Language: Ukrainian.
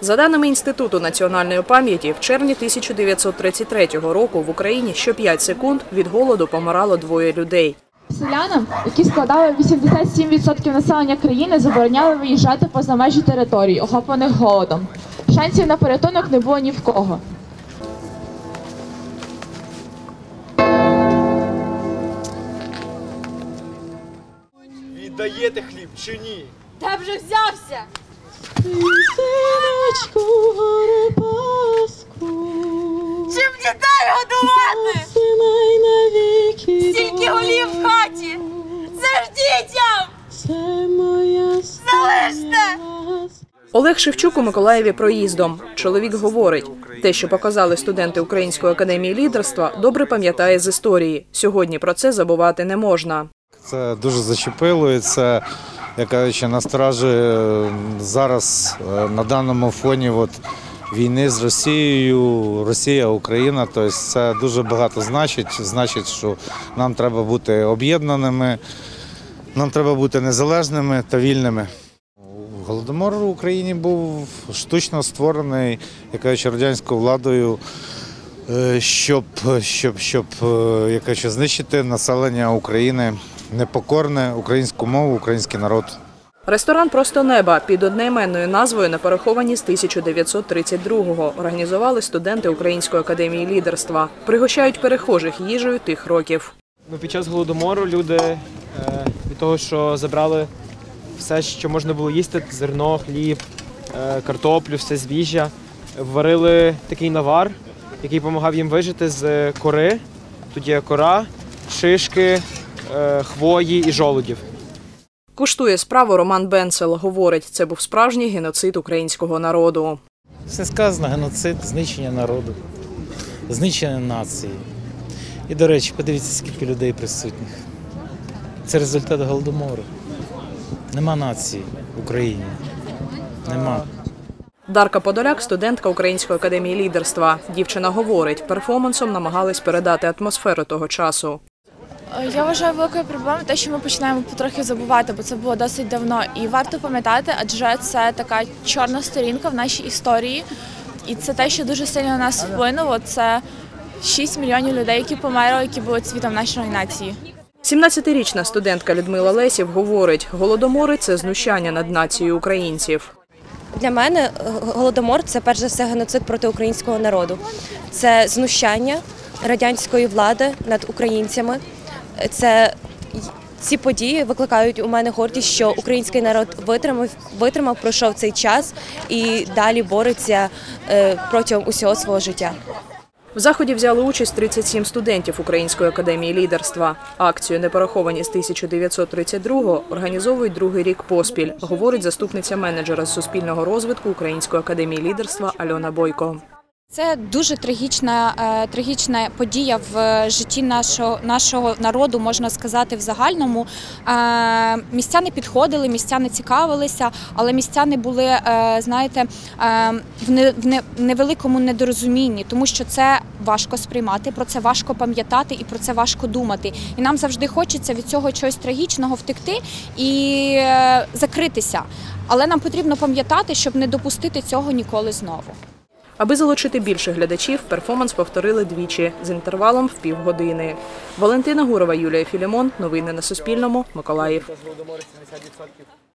За даними Інституту національної пам'яті, в червні 1933 року в Україні що 5 секунд від голоду помирало двоє людей. Селянам, які складали 87% населення країни, забороняли виїжджати поза межі територій, охоплених голодом. Шансів на порятунок не було ні в кого. Віддаєте хліб чи ні? Та вже взявся! Ти синочку горе паску. Чим дітей годувати? Стільки голів в хаті! Це ж дітям! Залиште! Олег Шевчук у Миколаєві проїздом. Чоловік говорить, те, що показали студенти Української академії лідерства, добре пам'ятає з історії. Сьогодні про це забувати не можна. Це дуже зачепило і це, як кажучи, насторожує зараз на даному фоні війни з Росією, Росія, Україна. Тобто це дуже багато значить. Значить, що нам треба бути об'єднаними, нам треба бути незалежними та вільними. Голодомор в Україні був штучно створений, як кажучи, радянською владою, щоб як кажучи, знищити населення України, непокорне українську мову, український народ. Ресторан «Просто неба» під одноіменною назвою «Непораховані з 1932-го» організували студенти Української академії лідерства. Пригощають перехожих їжею тих років. Під час Голодомору люди від того, що забрали все, що можна було їсти – зерно, хліб, картоплю, все збіжжя – варили такий навар, який допомагав їм вижити з кори. Тут є кора, шишки, хвої і жолудів. Куштує справу Роман Бенцел. Говорить, це був справжній геноцид українського народу. Все сказано, геноцид, знищення народу, знищення нації. І, до речі, подивіться, скільки людей присутніх. Це результат Голодомору. Нема нації в Україні. Нема. Дарка Подоляк – студентка Української академії лідерства. Дівчина говорить, перформансом намагались передати атмосферу того часу. Я вважаю великою проблемою те, що ми починаємо потрохи забувати, бо це було досить давно. І варто пам'ятати, адже це така чорна сторінка в нашій історії. І це те, що дуже сильно на нас вплинуло. Це 6 мільйонів людей, які померли, які були цвітом нашої нації. 17-річна студентка Людмила Лесів говорить, Голодомори – це знущання над нацією українців. Для мене Голодомор – це перш за все геноцид проти українського народу. Це знущання радянської влади над українцями. Ці події викликають у мене гордість, що український народ витримав, пройшов цей час і далі бореться протягом усього свого життя. В заході взяли участь 37 студентів Української академії лідерства. Акцію «Непораховані з 1932-го» організовують другий рік поспіль, говорить заступниця менеджера з суспільного розвитку Української академії лідерства Альона Бойко. Це дуже трагічна подія в житті нашого народу, можна сказати, в загальному. Містяни підходили, містяни цікавилися, але містяни були, знаєте, в невеликому недорозумінні, тому що це важко сприймати, про це важко пам'ятати і про це важко думати. І нам завжди хочеться від цього чогось трагічного втекти і закритися. Але нам потрібно пам'ятати, щоб не допустити цього ніколи знову. Аби залучити більше глядачів, перформанс повторили двічі з інтервалом в півгодини. Валентина Гурова, Юлія Філімон. Новини на Суспільному. Миколаїв.